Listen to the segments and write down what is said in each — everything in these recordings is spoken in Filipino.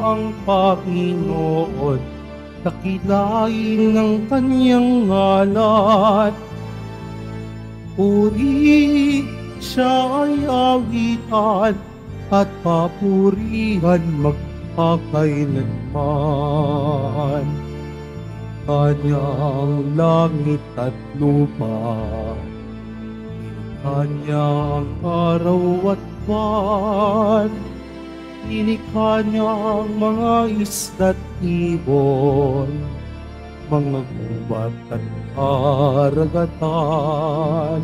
ang Panginoon, dakilain ng kanyang ngalan. Puri siya ay awitan at papurihan magpakailanman. Kanyang langit at lupa, kanyang araw at buwan, inikha niya ang mga isda't ibon, mga gubat at karagatan.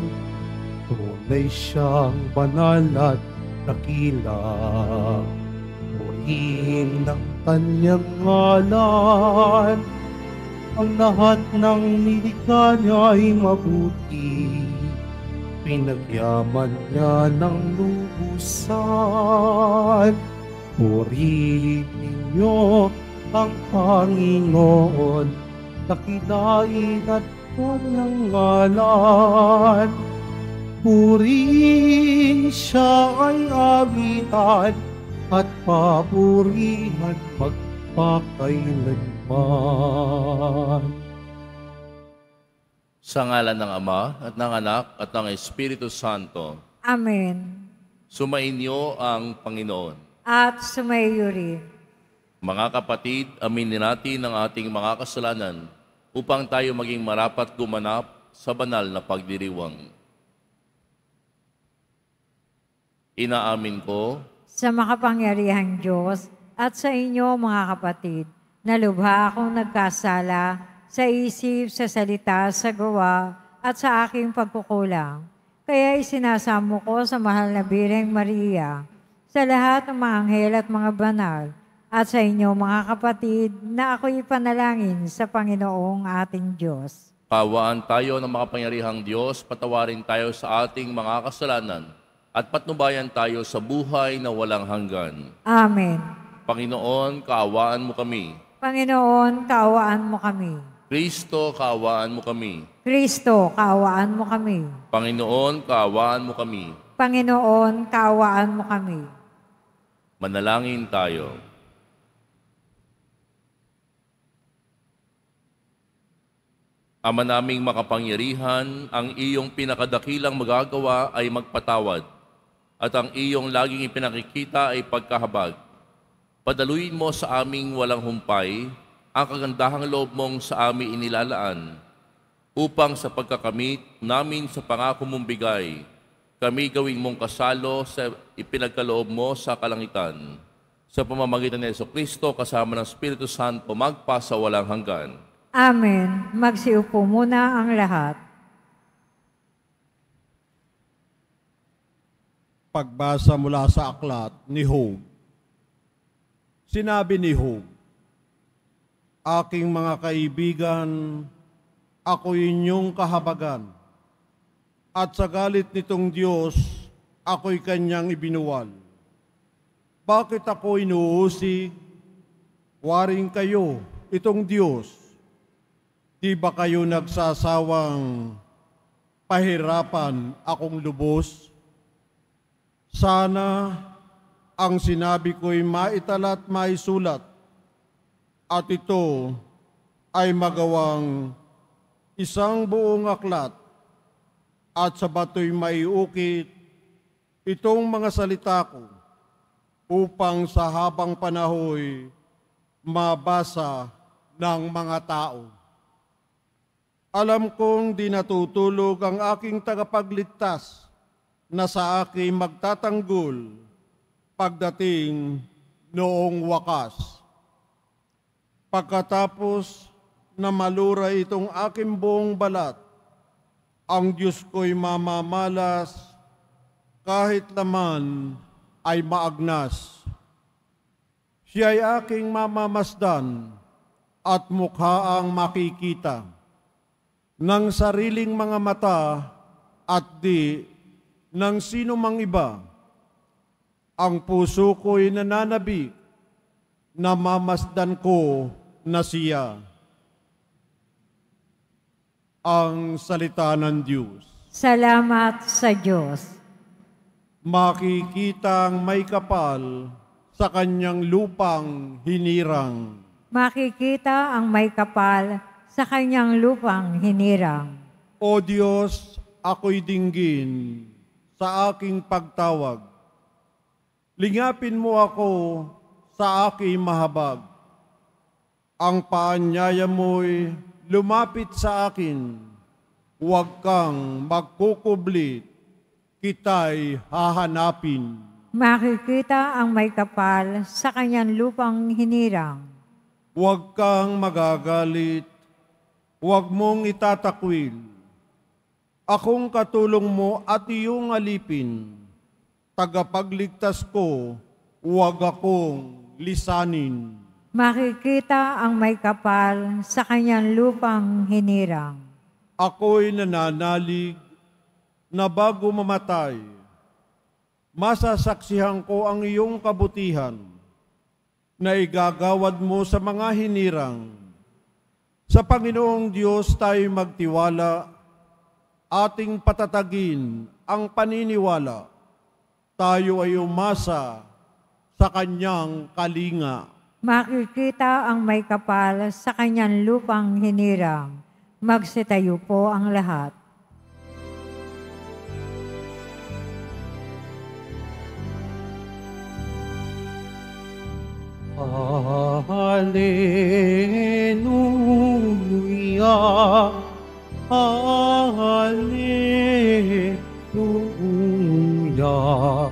Tunay siyang banal at dakila, purihin ng kanyang ngalan. Ang lahat ng nilikha niya ay mabuti, pinagyaman niya ng lubusan. Purihin ninyo ang Panginoon, dakilain at kanyang ngalan. Purihin siya ay awitan at papurihan magpakailanman. Sa ngalan ng Ama at ng Anak at ng Espiritu Santo. Amen. Sumainyo ang Panginoon. At sumaiyo rin. Mga kapatid, aminin natin ang ating mga kasalanan upang tayo maging marapat gumanap sa banal na pagdiriwang. Inaamin ko sa makapangyarihang Diyos at sa inyo, mga kapatid, na lubha akong nagkasala sa isip, sa salita, sa gawa at sa aking pagkukulang. Kaya isinasamo ko sa mahal na Birheng Maria, sa lahat ng mga anghel at mga banal, at sa inyo, mga kapatid, na ako'y panalangin sa Panginoong ating Diyos. Kaawaan tayo ng makapangyarihang Diyos, patawarin tayo sa ating mga kasalanan, at patnubayan tayo sa buhay na walang hanggan. Amen. Panginoon, kaawaan mo kami. Panginoon, kaawaan mo kami. Kristo, kaawaan mo kami. Kristo, kaawaan mo kami. Panginoon, kaawaan mo kami. Panginoon, kaawaan mo kami. Manalangin tayo. Ama naming makapangyarihan, ang iyong pinakadakilang magagawa ay magpatawad, at ang iyong laging ipinakikita ay pagkahabag. Padaluin mo sa aming walang humpay ang kagandahang loob mong sa aming inilalaan, upang sa pagkakamit namin sa pangako mong bigay, kami gawing mong kasalo sa ipinagkaloob mo sa kalangitan. Sa pamamagitan ni Jesucristo kasama ng Espiritu Santo, magpasa walang hanggan. Amen. Magsiupo muna ang lahat. Pagbasa mula sa aklat ni Hog. Sinabi ni Hog, "Aking mga kaibigan, ako inyong kahabagan, at sa galit nitong Diyos, ako'y kanyang ibinuwal. Bakit ako inuusig? Waring kayo, itong Diyos. Di ba kayo nagsasawang pahirapan akong lubos? Sana ang sinabi ko'y maitala at maisulat, at ito ay magawang isang buong aklat, at sa bato'y maiukit itong mga salita ko, upang sa habang panahoy mabasa ng mga tao. Alam kong di natutulog ang aking tagapagligtas na sa akin magtatanggol pagdating noong wakas. Pagkatapos na maluray itong aking buong balat, ang Diyos ko'y mamamalas, kahit laman ay maagnas. Siya'y aking mamamasdan at mukhaang makikita ng sariling mga mata at di ng sino mang iba. Ang puso ko'y nananabik na mamasdan ko na siya." Ang salita ng Diyos. Salamat sa Diyos. Makikitang may kapal sa kanyang lupang hinirang. Makikita ang may kapal sa kanyang lupang hinirang. O Diyos, ako'y dinggin sa aking pagtawag. Lingapin mo ako sa aking mahabag. Ang paanyaya mo'y lumapit sa akin. Huwag kang magkukublit, kita'y hahanapin. Makikita ang may kapal sa kanyang lupang hinirang. Huwag kang magagalit, huwag mong itatakwil. Akong katulong mo at iyong alipin, tagapagligtas ko, huwag akong lisanin. Makikita ang may kapal sa kanyang lupang hinirang. Ako'y nananalig na bago mamatay, masasaksihan ko ang iyong kabutihan na igagawad mo sa mga hinirang. Sa Panginoong Diyos tayo magtiwala, ating patatagin ang paniniwala, tayo ay umasa sa kanyang kalinga. Makikita ang may kapal sa kanyang lupang hinirang. Magsitayo po ang lahat. Hallelujah! Hallelujah,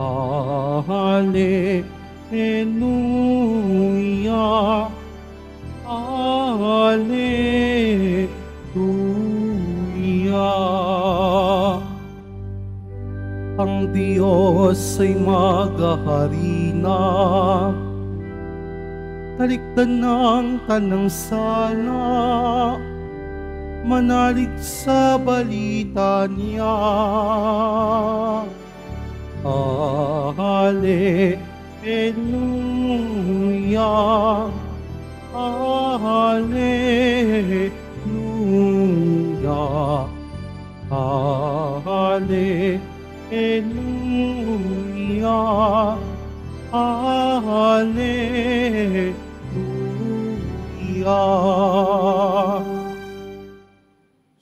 hallelujah, hallelujah. Ang Diyos ay maghahari na, talikdan ng kanang sala, manalig sa balita niya. Hallelujah, hallelujah, hallelujah, hallelujah.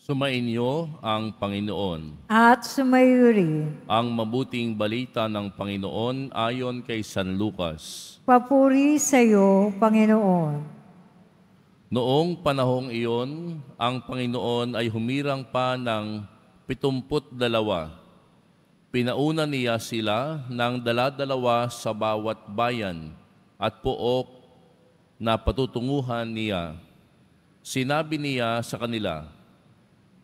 Sumainyo ang Panginoon. At sumayuri. Ang mabuting balita ng Panginoon ayon kay San Lucas. Papuri sa iyo, Panginoon. Noong panahong iyon, ang Panginoon ay humirang pa ng 72. Pinauna niya sila ng dala-dalawa sa bawat bayan at pook na patutunguhan niya. Sinabi niya sa kanila,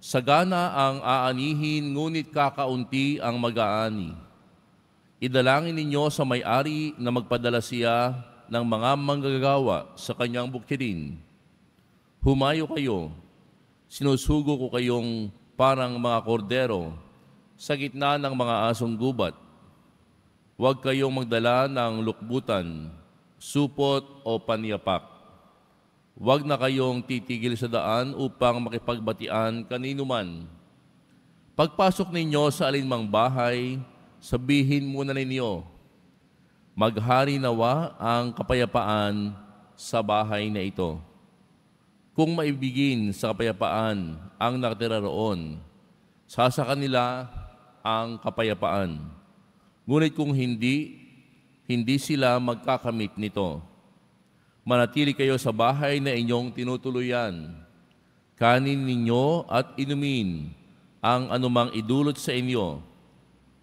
"Sagana ang aanihin, ngunit kakaunti ang mag-aani. Idalangin ninyo sa may-ari na magpadala siya ng mga manggagawa sa kanyang bukidin. Humayo kayo, sinusugo ko kayong parang mga kordero sa gitna ng mga asong gubat. Huwag kayong magdala ng lukbutan, supot o panyapak. Huwag na kayong titigil sa daan upang makipagbatian kanino man. Pagpasok ninyo sa alinmang bahay, sabihin muna ninyo, maghari nawa ang kapayapaan sa bahay na ito. Kung maibigin sa kapayapaan ang nakatira roon, sasaka nila ang kapayapaan. Ngunit kung hindi sila magkakamit nito. Manatili kayo sa bahay na inyong tinutuluyan. Kanin ninyo at inumin ang anumang idulot sa inyo,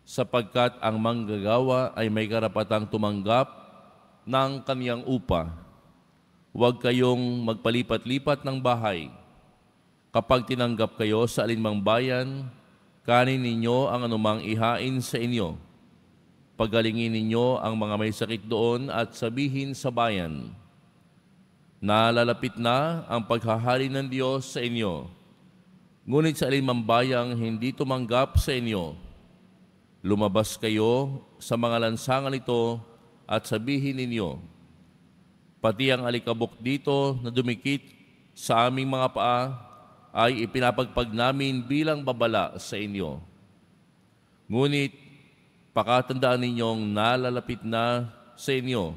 sapagkat ang manggagawa ay may karapatang tumanggap ng kaniyang upa. Huwag kayong magpalipat-lipat ng bahay. Kapag tinanggap kayo sa alinmang bayan, kanin ninyo ang anumang ihain sa inyo. Pagalingin ninyo ang mga may sakit doon at sabihin sa bayan, nalalapit na ang paghahari ng Diyos sa inyo, ngunit sa alinmang bayang hindi tumanggap sa inyo, lumabas kayo sa mga lansangan ito at sabihin ninyo, pati ang alikabok dito na dumikit sa aming mga paa ay ipinapagpag namin bilang babala sa inyo. Ngunit pakatandaan ninyong nalalapit na sa inyo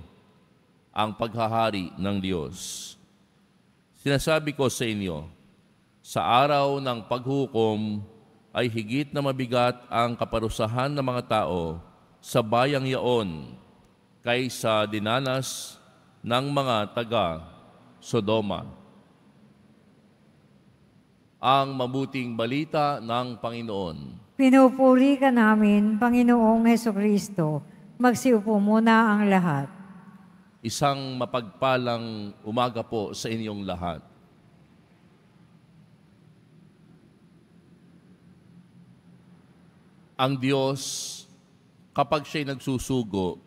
ang paghahari ng Diyos. Sinasabi ko sa inyo, sa araw ng paghukom ay higit na mabigat ang kaparusahan ng mga tao sa bayang yaon kaysa dinanas ng mga taga-Sodoma. Ang mabuting balita ng Panginoon. Pinupuri ka namin, Panginoong Hesukristo. Magsiupo muna ang lahat. Isang mapagpalang umaga po sa inyong lahat. Ang Diyos, kapag siya'y nagsusugo,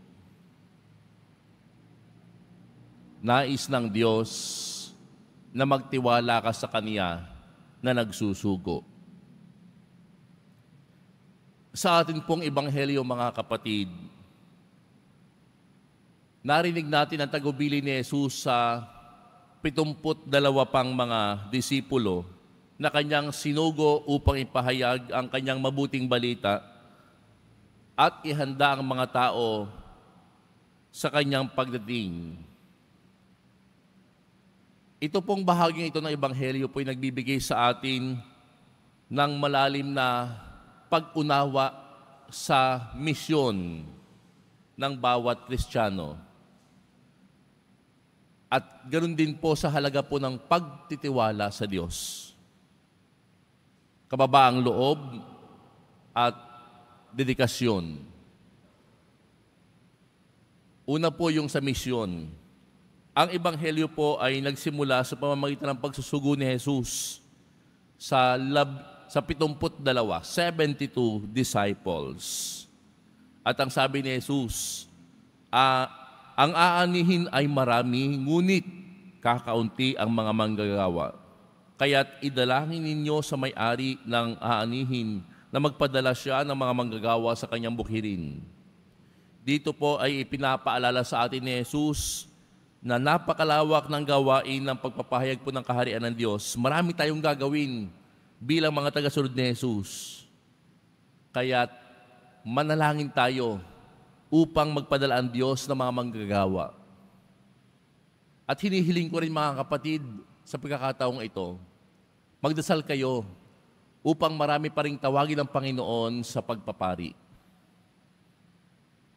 nais ng Diyos na magtiwala ka sa Kanya na nagsusugo. Sa atin pong Ebanghelyo, mga kapatid, narinig natin ang tagubili ni Jesus sa 72 pang mga disipulo na kanyang sinugo upang ipahayag ang kanyang mabuting balita at ihanda ang mga tao sa kanyang pagdating. Ito pong bahaging ito ng Ebanghelyo po ay nagbibigay sa atin ng malalim na pag-unawa sa misyon ng bawat Kristiyano. At ganoon din po sa halaga po ng pagtitiwala sa Diyos. Kababaang loob at dedikasyon. Una po yung sa misyon. Ang Ebanghelyo po ay nagsimula sa pamamagitan ng pagsusugo ni Jesus sa 72 disciples. At ang sabi ni Jesus, ang aanihin ay marami, ngunit kakaunti ang mga manggagawa. Kaya't idalangin ninyo sa may-ari ng aanihin na magpadala siya ng mga manggagawa sa kanyang bukirin. Dito po ay ipinapaalala sa atin ni Jesus na napakalawak ng gawain ng pagpapahayag po ng kaharian ng Diyos. Marami tayong gagawin bilang mga tagasunod ni Jesus. Kaya't manalangin tayo upang magpadala ang Diyos ng mga manggagawa. At hinihiling ko rin mga kapatid sa pagkakataong ito, magdasal kayo upang marami pa ring tawagin ng Panginoon sa pagpapari.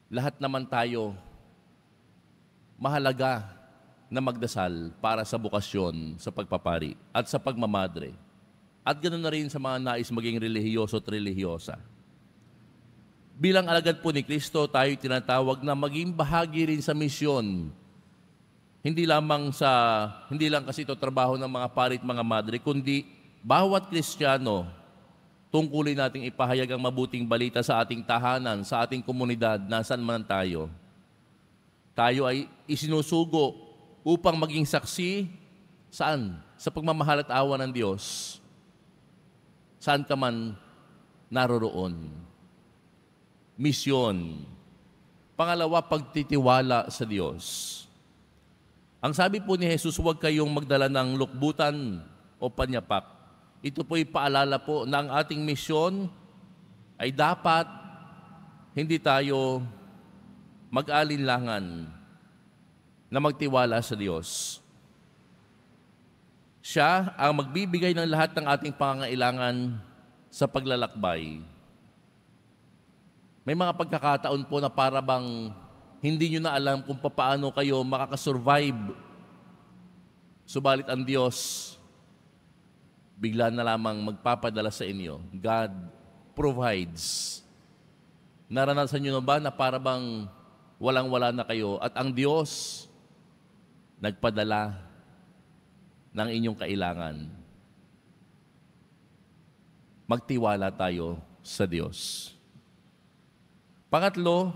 Lahat naman tayo, mahalaga na magdasal para sa bukasyon, sa pagpapari at sa pagmamadre. At ganoon na rin sa mga nais maging relihiyoso at relihiyosa. Bilang alagad po ni Kristo, tayo tinatawag na maging bahagi rin sa misyon. Hindi lang kasi ito trabaho ng mga pari at mga madre, kundi bawat Kristiyano, tungkulin nating ipahayag ang mabuting balita sa ating tahanan, sa ating komunidad, nasaan man tayo. Tayo ay isinusugo upang maging saksi saan? Sa pagmamahal at awa ng Diyos. Saan ka man naroroon. Misyon. Pangalawa, pagtitiwala sa Diyos. Ang sabi po ni Jesus, huwag kayong magdala ng lukbutan o panyapak. Ito po'y paalala po na ang ating misyon ay dapat hindi tayo mag-alinlangan na magtiwala sa Diyos. Siya ang magbibigay ng lahat ng ating pangangailangan sa paglalakbay. May mga pagkakataon po na para bang hindi nyo na alam kung paano kayo makakasurvive. Subalit ang Diyos, bigla na lamang magpapadala sa inyo. God provides. Naranasan nyo na ba na para bang walang-wala na kayo at ang Diyos nagpadala ng inyong kailangan? Magtiwala tayo sa Diyos. Pangatlo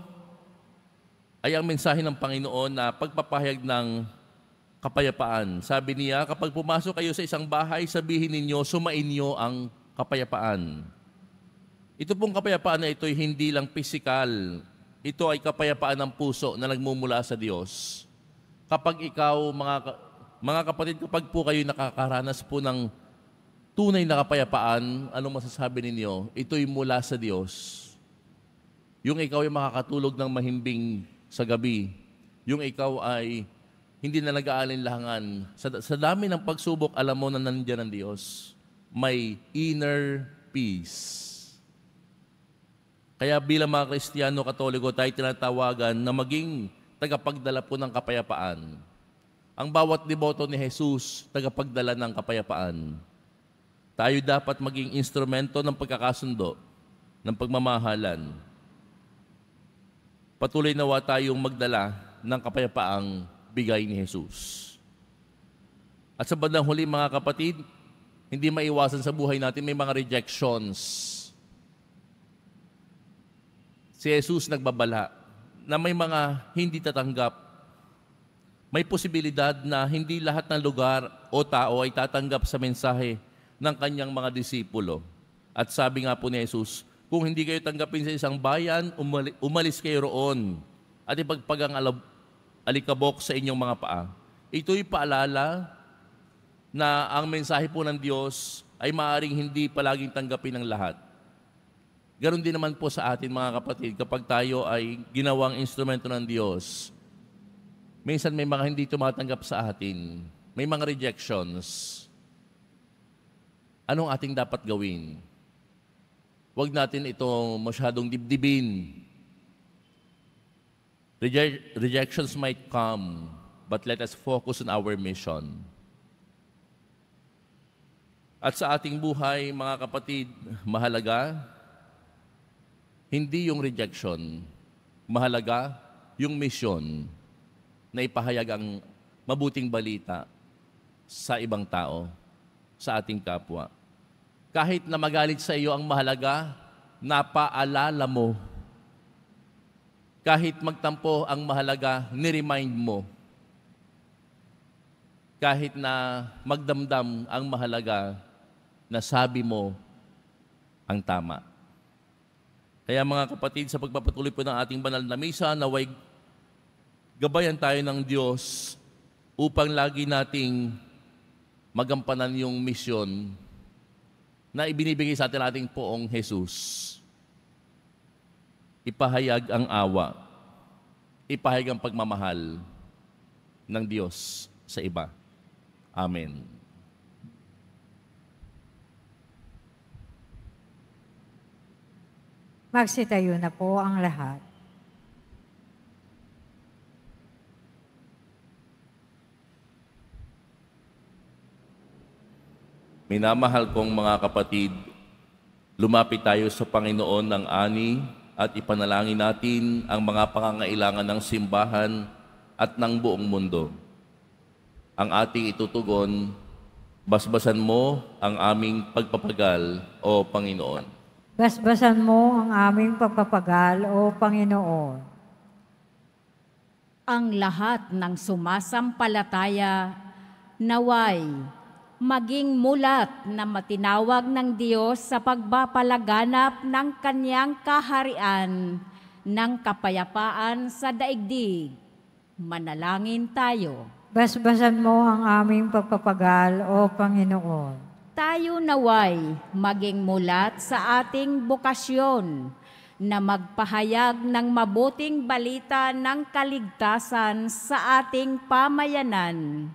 ay ang mensahe ng Panginoon na pagpapahayag ng kapayapaan. Sabi niya, kapag pumasok kayo sa isang bahay, sabihin ninyo, sumainyo ang kapayapaan. Ito pong kapayapaan na ito ay hindi lang pisikal. Ito ay kapayapaan ng puso na nagmumula sa Diyos. Kapag ikaw, mga kapatid, kapag po kayo nakakaranas po ng tunay na kapayapaan, anong masasabi ninyo? Ito'y mula sa Diyos. Yung ikaw ay makakatulog ng mahimbing sa gabi, yung ikaw ay hindi na nag-aalinlangan. Sa dami ng pagsubok, alam mo na nandiyan ang Diyos. May inner peace. Kaya bilang mga Kristiyano Katoliko, tayo tinatawagan na maging tagapagdala po ng kapayapaan. Ang bawat deboto ni Jesus, tagapagdala ng kapayapaan. Tayo dapat maging instrumento ng pagkakasundo, ng pagmamahalan. Patuloy nawa tayong magdala ng kapayapaang bigay ni Jesus. At sa bandang huli, mga kapatid, hindi maiwasan sa buhay natin, may mga rejections. Si Jesus nagbabala na may mga hindi tatanggap. May posibilidad na hindi lahat ng lugar o tao ay tatanggap sa mensahe ng kanyang mga disipulo. At sabi nga po ni Jesus, kung hindi kayo tanggapin sa isang bayan, umalis kayo roon at ipagpagang alikabok sa inyong mga paa. Ito'y paalala na ang mensahe po ng Diyos ay maaaring hindi palaging tanggapin ng lahat. Ganon din naman po sa atin, mga kapatid, kapag tayo ay ginawang instrumento ng Diyos, minsan may mga hindi tumatanggap sa atin. May mga rejections. Anong ating dapat gawin? Huwag natin ito masyadong dibdibin. Rejections might come, but let us focus on our mission. At sa ating buhay, mga kapatid, mahalaga, hindi yung rejection, mahalaga yung mission na ipahayag ang mabuting balita sa ibang tao, sa ating kapwa. Kahit na magalit sa iyo, ang mahalaga, napaalala mo. Kahit magtampo, ang mahalaga, niremind mo. Kahit na magdamdam, ang mahalaga, nasabi mo ang tama. Kaya mga kapatid, sa pagpapatuloy po ng ating banal na misa, naway gabayan tayo ng Diyos upang lagi nating magampanan yung misyon na ibinibigay sa atin ating Poong Jesus. Ipahayag ang awa, ipahayag ang pagmamahal ng Diyos sa iba. Amen. Magsitayo na po ang lahat. Minamahal kong mga kapatid, lumapit tayo sa Panginoon ng ani at ipanalangin natin ang mga pangangailangan ng simbahan at ng buong mundo. Ang ating itutugon, basbasan mo ang aming pagpapagal, o Panginoon. Basbasan mo ang aming pagpapagal, o Panginoon. Ang lahat ng sumasampalataya, naway maging mulat na matinawag ng Diyos sa pagpapalaganap ng Kanyang kaharian ng kapayapaan sa daigdig. Manalangin tayo. Basbasan mo ang aming pagpapagal, o Panginoon. Tayo naway maging mulat sa ating bokasyon na magpahayag ng mabuting balita ng kaligtasan sa ating pamayanan.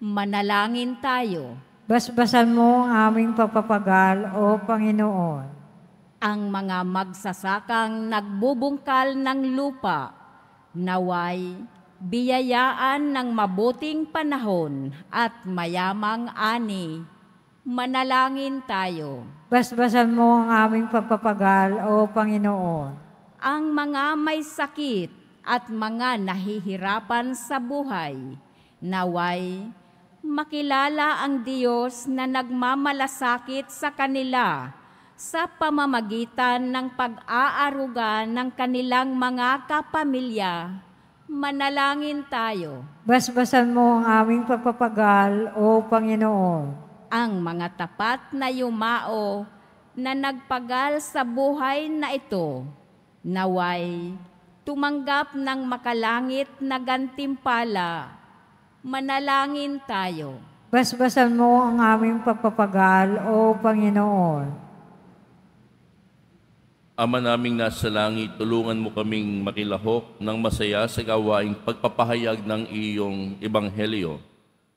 Manalangin tayo. Basbasan mo ang aming pagpapagal, o Panginoon. Ang mga magsasakang nagbubungkal ng lupa, naway biyayaan ng mabuting panahon at mayamang ani. Manalangin tayo. Basbasan mo ang aming pagpapagal, o Panginoon. Ang mga may sakit at mga nahihirapan sa buhay, naway makilala ang Diyos na nagmamalasakit sa kanila sa pamamagitan ng pag-aaruga ng kanilang mga kapamilya. Manalangin tayo. Basbasan mo ang aming pagpapagal, o Panginoon. Ang mga tapat na yumao na nagpagal sa buhay na ito, naway tumanggap ng makalangit na gantimpala. Manalangin tayo. Basbasan mo ang aming pagpapagal, o Panginoon. Ama naming nasa langit, tulungan mo kaming makilahok ng masaya sa gawaing pagpapahayag ng iyong ebanghelyo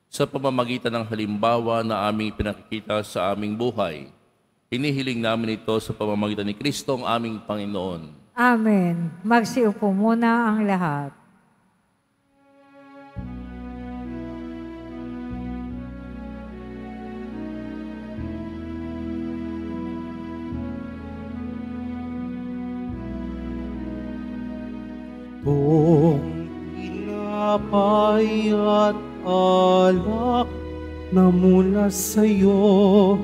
sa pamamagitan ng halimbawa na aming pinakikita sa aming buhay. Hinihiling namin ito sa pamamagitan ni Kristo ang aming Panginoon. Amen. Magsiupo muna ang lahat. Kung tinapay at alak na mula sa'yo,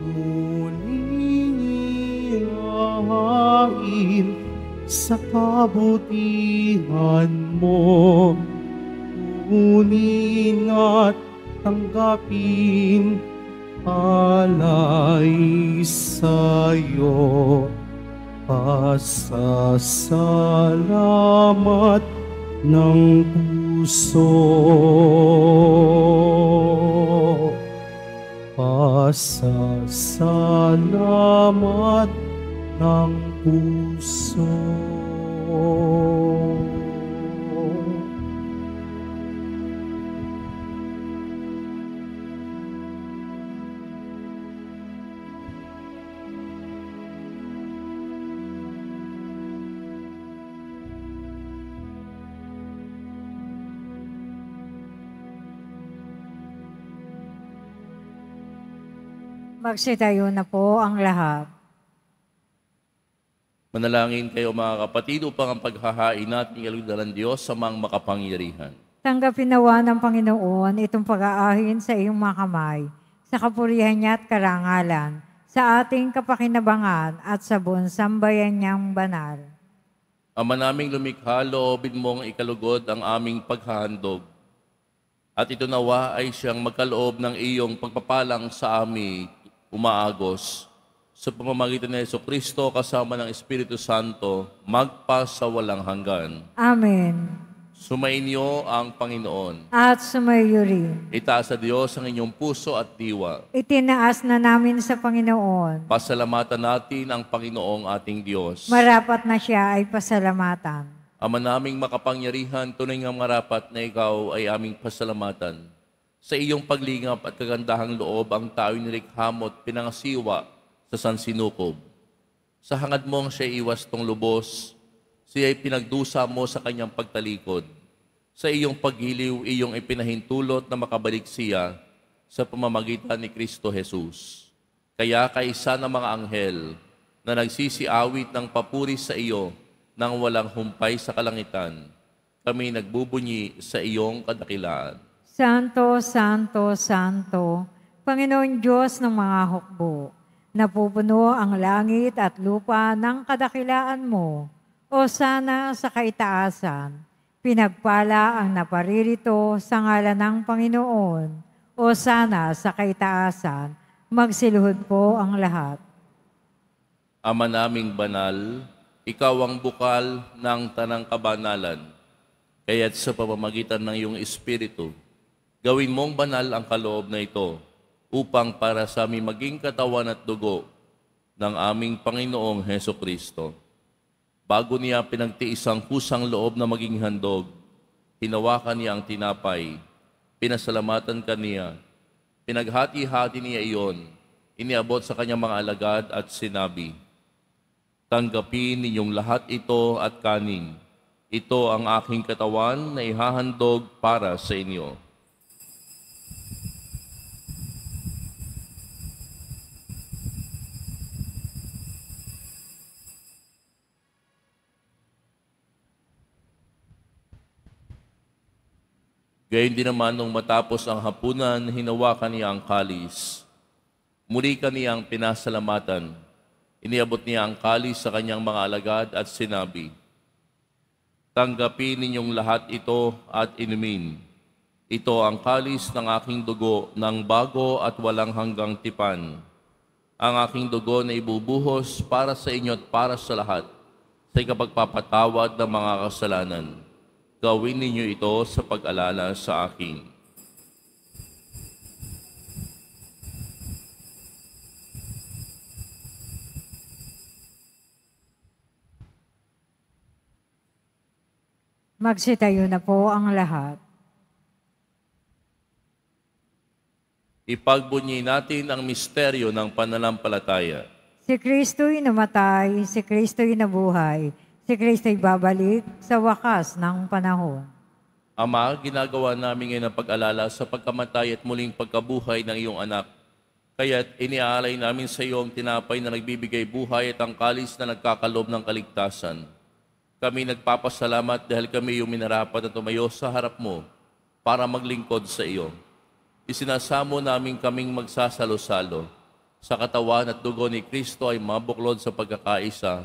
muling ihahain sa kabutihan mo. Kunin at tanggapin, alay sa'yo. Pasasalamat ng puso, pasasalamat ng puso. Magsitayo na po ang lahat. Manalangin kayo mga kapatid upang ang paghahain natin ialugdan ng Diyos sa mga makapangyarihan. Tanggapin nawa ng Panginoon itong pag-aahin sa iyong mga kamay, sa kapurihan niya at karangalan, sa ating kapakinabangan at sa buong sambayan niyang banal. Ama naming lumikha, loobin mong ikalugod ang aming paghahandog. At ito nawa ay siyang magkaloob ng iyong pagpapalang sa amin, umaagos sa pamamagitan ni Jesucristo kasama ng Espiritu Santo magpa sa walang hanggan. Amen. Sumainyo ang Panginoon. At sumaiyo rin. Itaas sa Diyos ang inyong puso at diwa. Itinaas na namin sa Panginoon. Pasalamatan natin ang Panginoong ating Diyos. Marapat na siya ay pasalamatan. Ama naming makapangyarihan, tunay nga marapat na ikaw ay aming pasalamatan. Sa iyong paglingap at kagandahang loob, ang tao'y nilikha mo at pinangasiwa sa sansinukob. Sa hangad mong siya iwas tong lubos, siya'y pinagdusa mo sa kanyang pagtalikod. Sa iyong paghiliw, iyong ipinahintulot na makabalik siya sa pamamagitan ni Kristo Jesus. Kaya kaisa ng mga anghel na nagsisiawit ng papuri sa iyo nang walang humpay sa kalangitan, kami nagbubunyi sa iyong kadakilaan. Santo, Santo, Santo, Panginoon Diyos ng mga hukbo, napupuno ang langit at lupa ng kadakilaan mo. O sana sa kaitaasan, pinagpala ang naparirito sa ngalan ng Panginoon. O sana sa kaitaasan, magsiluhod po ang lahat. Ama naming banal, ikaw ang bukal ng tanang kabanalan, kaya't sa pamamagitan ng iyong Espiritu, gawin mong banal ang kaloob na ito upang para sa aming maging katawan at dugo ng aming Panginoong Jesucristo. Bago niya pinagtiis ang kusang loob na maging handog, hinawakan niya ang tinapay, pinasalamatan kaniya, pinaghati-hati niya iyon, iniabot sa kanyang mga alagad at sinabi, "Tanggapin ninyong lahat ito at kanin. Ito ang aking katawan na ihahandog para sa inyo." Gayon din naman nung matapos ang hapunan, hinawakan niya ang kalis. Muli kaniya ang pinasalamatan. Iniabot niya ang kalis sa kanyang mga alagad at sinabi, "Tanggapin ninyong lahat ito at inumin. Ito ang kalis ng aking dugo ng bago at walang hanggang tipan. Ang aking dugo na ibubuhos para sa inyo at para sa lahat sa ikapagpapatawad ng mga kasalanan. Gawin ninyo ito sa pag-alala sa akin." Magsitayo na po ang lahat. Ipagbunyi natin ang misteryo ng pananampalataya. Si Kristo'y namatay, si Kristo'y nabuhay, si Kristo'y babalik sa wakas ng panahon. Ama, ginagawa namin ngayon ang pag-alala sa pagkamatay at muling pagkabuhay ng iyong anak. Kaya't iniaalay namin sa iyo ang tinapay na nagbibigay buhay at ang kalis na nagkakalob ng kaligtasan. Kami nagpapasalamat dahil kami yung minarapat at tumayo sa harap mo para maglingkod sa iyo. Isinasamo namin kaming magsasalo-salo sa katawan at dugo ni Kristo ay mabuklod sa pagkakaisa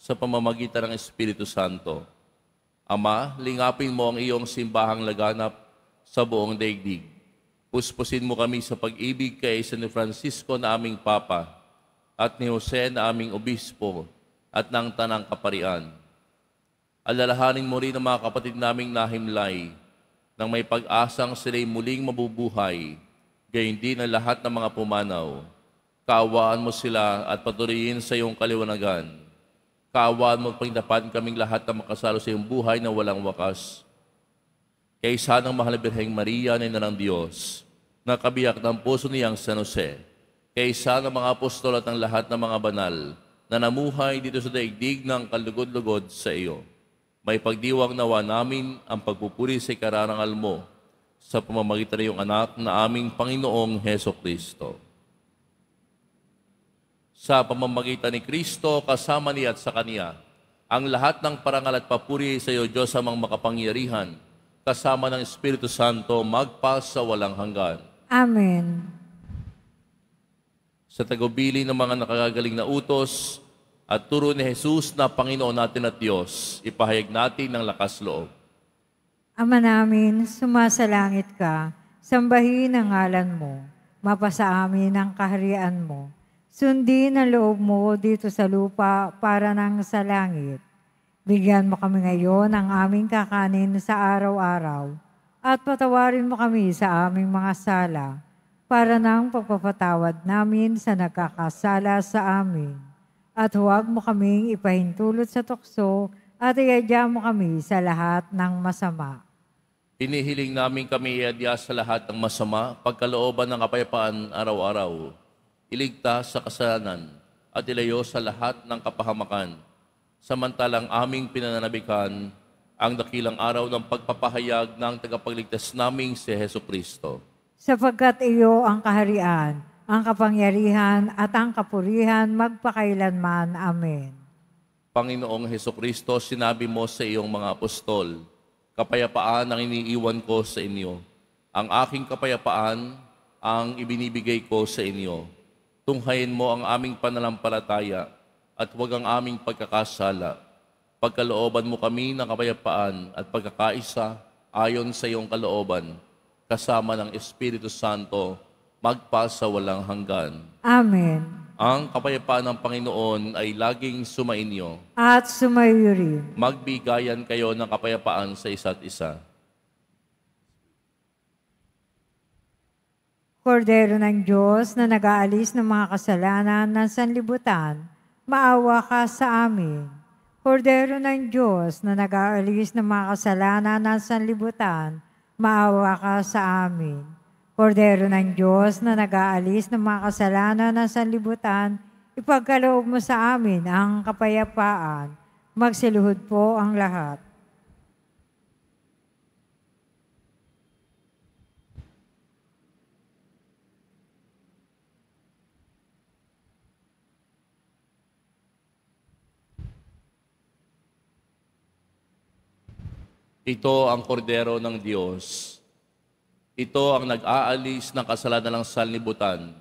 sa pamamagitan ng Espiritu Santo. Ama, lingapin mo ang iyong simbahang laganap sa buong daigdig. Puspusin mo kami sa pag-ibig kay San Francisco na aming Papa at ni Jose na aming Obispo at ng Tanang Kaparian. Alalahanin mo rin ang mga kapatid naming nahimlay nang may pag-asang sila'y muling mabubuhay, gayon din na lahat ng mga pumanaw. Kaawaan mo sila at patuloyin sa iyong kaliwanagan. Kaawaan mo pagdapan kaming lahat na makasalo sa iyong buhay na walang wakas. Kaysa ng Mahal na Birheng Maria na ina ng Diyos, na kabiyak ng puso niyang San Jose, kaysa ng mga apostol at ng lahat ng mga banal na namuhay dito sa daigdig ng kalugod-lugod sa iyo. May pagdiwang nawa namin ang pagpupuri sa ikarangal mo sa pamamagitan ng iyong anak na aming Panginoong Hesukristo. Sa pamamagitan ni Kristo, kasama niya at sa Kanya, ang lahat ng parangal at papuri sa iyo, Diyos amang makapangyarihan, kasama ng Espiritu Santo, magpa sa walang hanggan. Amen. Sa tagubilin ng mga nakakagaling na utos at turo ni Jesus na Panginoon natin at Diyos, ipahayag natin ng lakas loob. Ama namin, sumasalangit ka, sambahin ang ngalan mo, mapasa amin ang kaharian mo. Sundin ang loob mo dito sa lupa para nang sa langit. Bigyan mo kami ngayon ng aming kakanin sa araw-araw at patawarin mo kami sa aming mga sala para nang pagpapatawad namin sa nagkakasala sa amin. At huwag mo kaming ipahintulot sa tukso at iadya mo kami sa lahat ng masama. Inihiling namin kami iadya sa lahat ng masama pagkalooban ng kapayapaan araw-araw. Iligtas sa kasalanan at ilayo sa lahat ng kapahamakan. Samantalang aming pinananabikan ang dakilang araw ng pagpapahayag ng tagapagligtas naming si Hesukristo. Sapagkat iyo ang kaharian, ang kapangyarihan at ang kapurihan magpakailanman. Amen. Panginoong Hesukristo, sinabi mo sa iyong mga apostol, kapayapaan ang iniiwan ko sa inyo. Ang aking kapayapaan ang ibinibigay ko sa inyo. Tunghayin mo ang aming pananampalataya at huwag ang aming pagkakasala. Pagkalooban mo kami ng kapayapaan at pagkakaisa ayon sa iyong kalooban, kasama ng Espiritu Santo, magpa sa walang hanggan. Amen. Ang kapayapaan ng Panginoon ay laging sumainyo. At sumaiyo rin. Magbigayan kayo ng kapayapaan sa isa't isa. Kordero ng Diyos na nag-aalis ng mga kasalanan ng sanlibutan, maawa ka sa amin. Kordero ng Diyos na nag-aalis ng mga kasalanan ng sanlibutan, maawa ka sa amin. Kordero ng Diyos na nag-aalis ng mga kasalanan ng sanlibutan, ipagkaloob mo sa amin ang kapayapaan. Magsiluhod po ang lahat. Ito ang kordero ng Diyos. Ito ang nag-aalis ng kasalanan ng sanlibutan.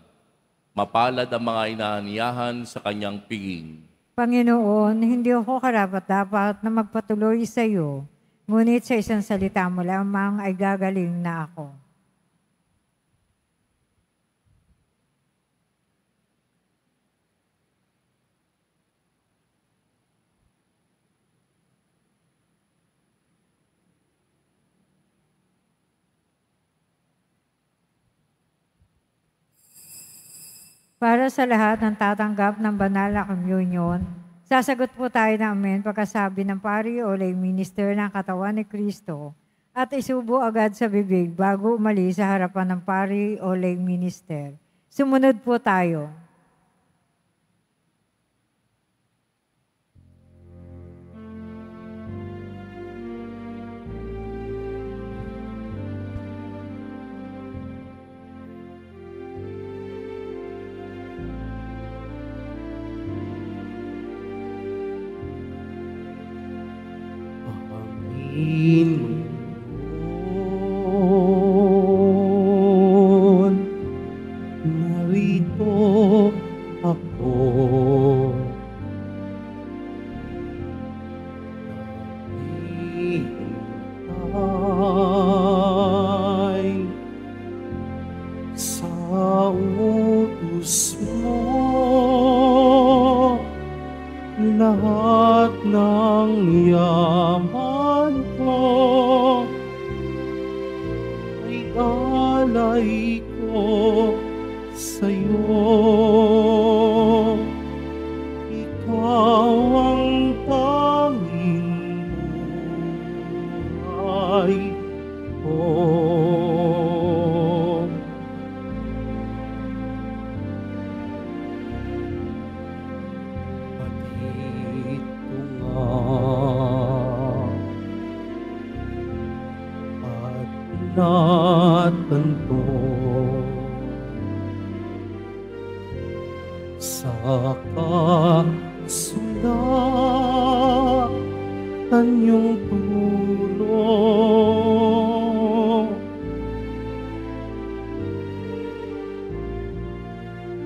Mapalad ang mga inaaniyahan sa kanyang piging. Panginoon, hindi ako karapat-dapat na magpatuloy sa iyo, ngunit sa isang salita mo lamang ay gagaling na ako. Para sa lahat ng tatanggap ng banal na komunyon, Sasagot po tayo ng amen pagkasabi ng pari o lay minister ng katawan ni Kristo at isubo agad sa bibig bago umalis sa harapan ng pari o lay minister. Sumunod po tayo. Panginoon, narito ako. Naghihintay sa utos mo, lahat ng yaman. Alay ko sa'yo, ikaw ang tanging buhay ko. Patid ko nga at natanto sa kasulatan niyong tulong.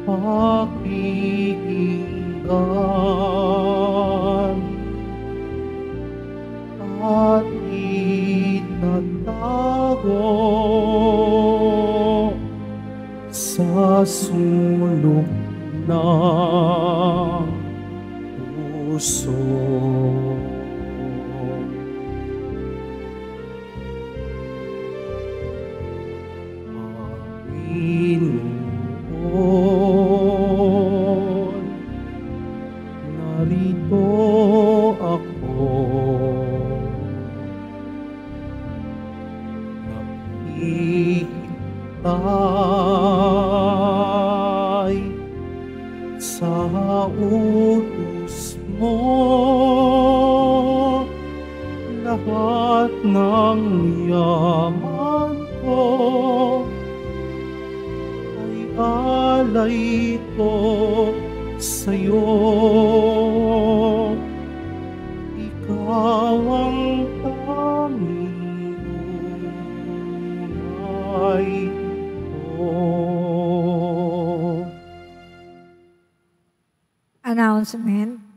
Pakikinggan at itatago sa sulok ng puso. Panginoon, narito ako. Nakikitay sa utos mo, lahat ng yaman ko ay alay ko sa'yo, ikaw ang tanging buhay ko. Announcement.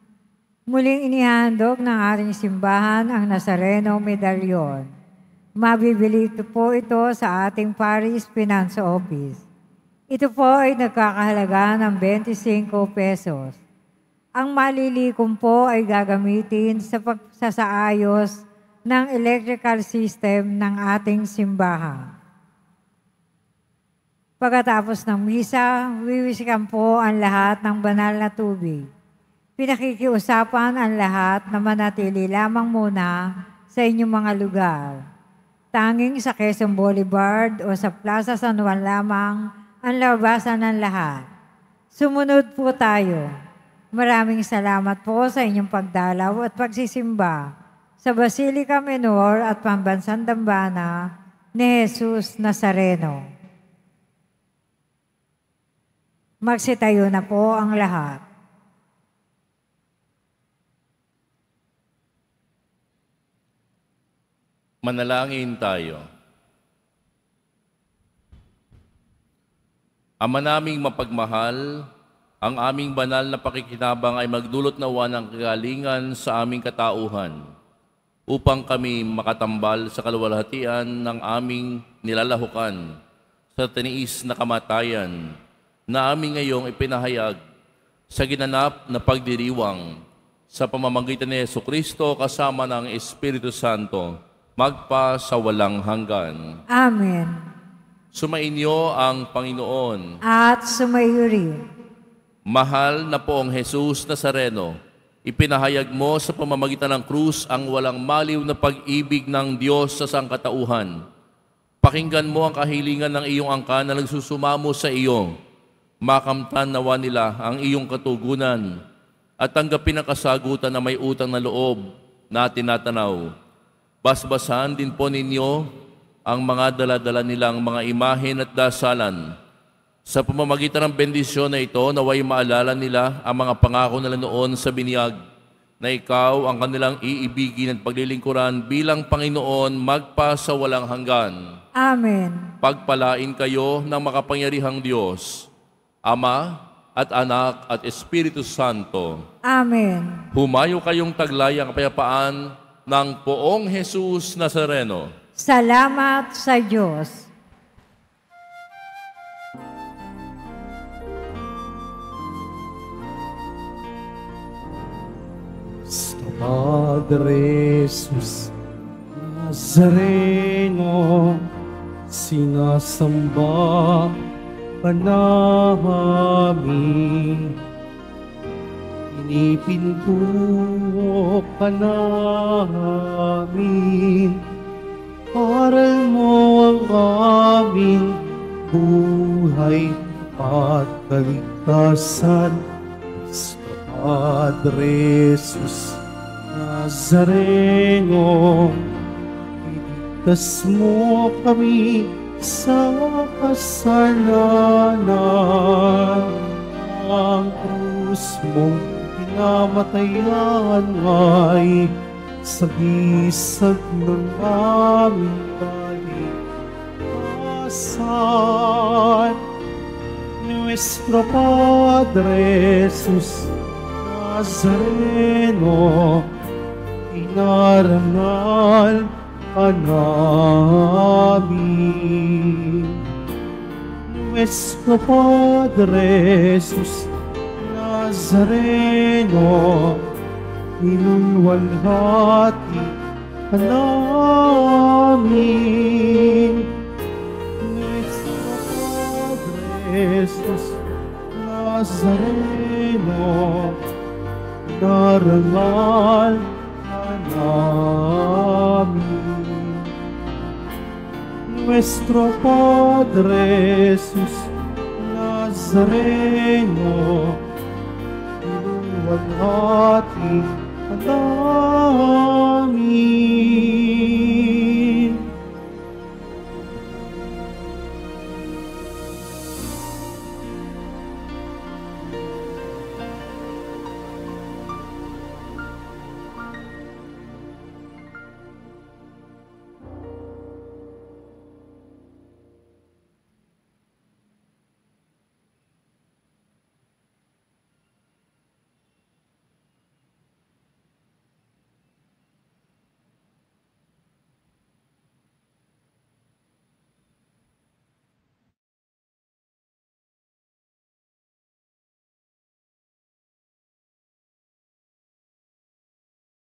Muling inihandog ng ating simbahan ang Nazareno Medallion. Mabibili po ito sa ating parish finance office. Ito po ay nagkakahalaga ng 25 pesos. Ang malilikom po ay gagamitin sa pagsasaayos ng electrical system ng ating simbahan. Pagkatapos ng misa, wiwisikan po ang lahat ng banal na tubig. Pinakikiusapan ang lahat na manatili lamang muna sa inyong mga lugar. Tanging sa Quezon Boulevard o sa Plaza San Juan lamang ang labasan ng lahat. Sumunod po tayo. Maraming salamat po sa inyong pagdalaw at pagsisimba sa Basilica Menor at Pambansang Dambana ni Jesus Nazareno. Magsitayo na po ang lahat. Manalangin tayo. Ama naming mapagmahal, ang aming banal na pakikinabang ay magdulot nawa ng kagalingan sa aming katauhan upang kami makatambal sa kaluwalhatian ng aming nilalahukan sa tiniis na kamatayan na aming ngayong ipinahayag sa ginanap na pagdiriwang sa pamamagitan ni Jesucristo kasama ng Espiritu Santo, magpa sa walang hanggan. Amen. Sumainyo ang Panginoon. At sumaiyo rin. Mahal na poong Jesus Nazareno, Ipinahayag mo sa pamamagitan ng krus ang walang maliw na pag-ibig ng Diyos sa sangkatauhan. Pakinggan mo ang kahilingan ng iyong angkan na nagsusumamo sa iyo. Makamtan nawa nila ang iyong katugunan at tanggapin ang kasagutan na may utang na loob na tinatanaw. Basbasahan din po ninyo ang mga daladala nilang mga imahen at dasalan. Sa pamamagitan ng bendisyon na ito, naway maalala nila ang mga pangako nila noon sa binyag na ikaw ang kanilang iibigin at paglilingkuran bilang Panginoon magpasawalang hanggan. Amen. Pagpalain kayo ng makapangyarihang Diyos, Ama at Anak at Espiritu Santo. Amen. Humayo kayong taglay ang kapayapaan ng Poong Jesus Nazareno. Salamat sa Diyos. Nuestro Padre Jesus Nazareno, sinasamba pa namin, pinipintuo ka namin, aral mo ang aming buhay at kaligtasan. Nuestro Padre Jesus Nazareno, iligtas mo kami sa kasalanan, ang krus mong pinamatayan ay sagisag ng aming kaligtasan. Nuestro Padre Jesus Nazareno, inarangal ka namin. Nuestro Padre Jesus Nazareno, minulwalhati ka namin. Nuestro Padre Jesus Nazareno, inarangal ka namin. Nuestro Padre Jesus Nazareno, iluwalhati ka namin.